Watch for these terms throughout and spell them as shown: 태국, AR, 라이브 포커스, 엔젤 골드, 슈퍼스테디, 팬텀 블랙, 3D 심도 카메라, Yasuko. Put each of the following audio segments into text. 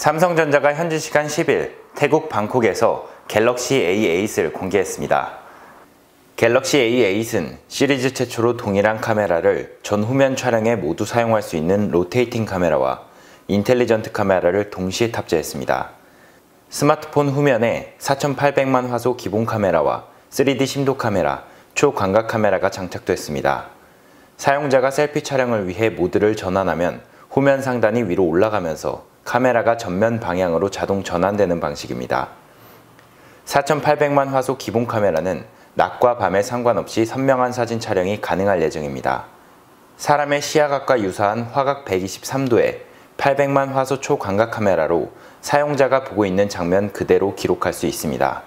삼성전자가 현지시간 10일 태국 방콕에서 갤럭시 A8을 공개했습니다. 갤럭시 A8은 시리즈 최초로 동일한 카메라를 전 후면 촬영에 모두 사용할 수 있는 로테이팅 카메라와 인텔리전트 카메라를 동시에 탑재했습니다. 스마트폰 후면에 4800만 화소 기본 카메라와 3D 심도 카메라, 초광각 카메라가 장착됐습니다. 사용자가 셀피 촬영을 위해 모드를 전환하면 후면 상단이 위로 올라가면서 카메라가 전면 방향으로 자동 전환되는 방식입니다. 4800만 화소 기본 카메라는 낮과 밤에 상관없이 선명한 사진 촬영이 가능할 예정입니다. 사람의 시야각과 유사한 화각 123도의 800만 화소 초광각 카메라로 사용자가 보고 있는 장면 그대로 기록할 수 있습니다.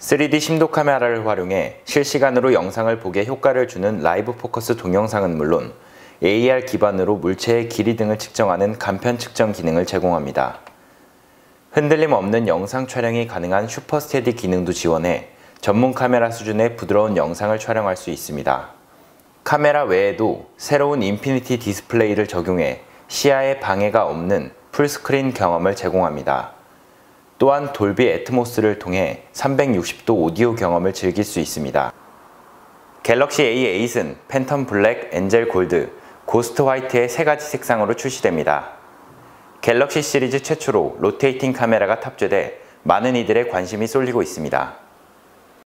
3D 심도 카메라를 활용해 실시간으로 영상을 보게 효과를 주는 라이브 포커스 동영상은 물론 AR 기반으로 물체의 길이 등을 측정하는 간편 측정 기능을 제공합니다. 흔들림 없는 영상 촬영이 가능한 슈퍼스테디 기능도 지원해 전문 카메라 수준의 부드러운 영상을 촬영할 수 있습니다. 카메라 외에도 새로운 인피니티 디스플레이를 적용해 시야에 방해가 없는 풀스크린 경험을 제공합니다. 또한 돌비 애트모스를 통해 360도 오디오 경험을 즐길 수 있습니다. 갤럭시 A8은 팬텀 블랙, 엔젤 골드, 고스트 화이트의 3가지 색상으로 출시됩니다. 갤럭시 시리즈 최초로 로테이팅 카메라가 탑재돼 많은 이들의 관심이 쏠리고 있습니다.